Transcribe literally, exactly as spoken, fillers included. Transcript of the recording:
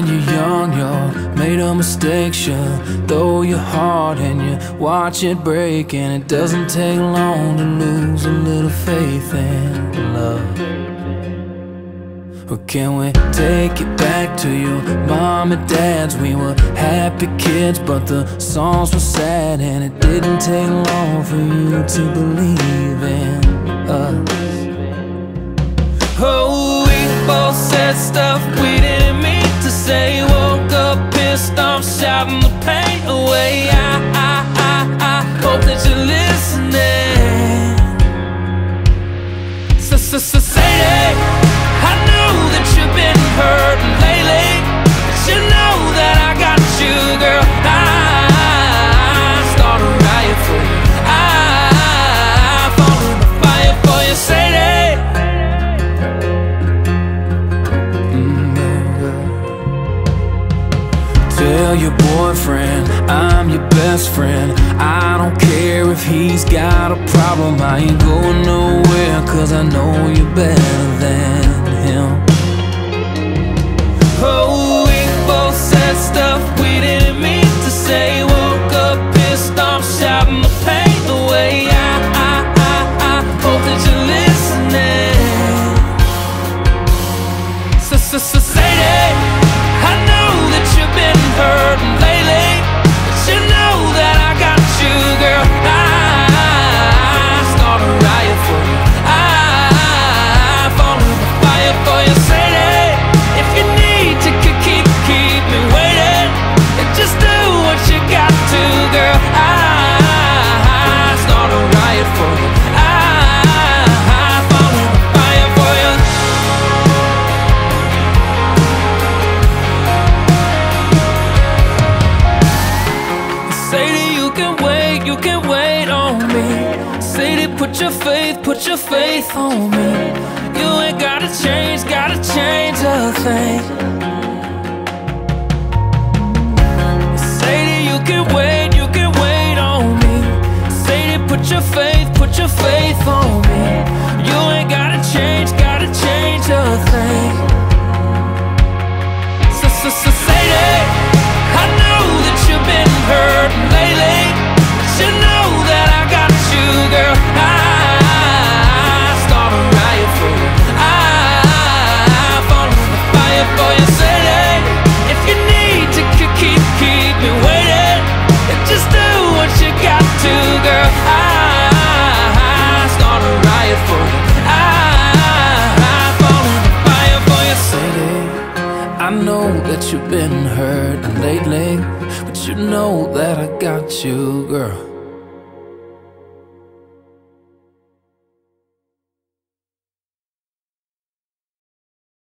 when you're young, yo, made a mistake, sure. Throw your heart and you watch it break, and it doesn't take long to lose a little faith in love. Or can we take it back to your mom and dad's? We were happy kids, but the songs were sad, and it didn't take long for you to believe in us. Oh, we both said stuff we didn't mean to say. Woke up pissed off, shouting the pain away. I, I, I, I hope that you're listening. So, so, so say that. I know that you've been hurting lately, but you know that I got you, girl. I start a riot for you. I fall in the fire for you, Sadie. Mm-hmm. Tell your boyfriend I'm your best friend. I don't care if he's got a problem. I ain't going nowhere, cause I know you better than him. Oh, we both said stuff we didn't mean to say. Woke up pissed off, shouting the pain away. I, I, I, I hope that you're listening. So, so, so, Sadie, I know that you've been hurting lately, but you know that I got you, girl. I, I start a riot for you. I for you, Sadie. If you need to keep, keep me waiting, just do what you got to, girl. I, I start a riot for you. I, I fall in the fire for you. Sadie, you can wait, you can wait on me. Sadie, put your faith, put your faith on me. You ain't gotta change, gotta change a thing. Sadie, you can wait, you can wait on me. Sadie, put your faith, put your faith on me. You ain't gotta change, gotta change a thing. So, so, so, Sadie, I know that you've been hurting lately, but you know that I got you, girl. I for you, Sadie. If you need to keep, keep me waiting, just do what you got to, girl. I, I start a riot for you. I, I fall in the fire for you, Sadie. I know that you've been hurting lately, but you know that I got you, girl.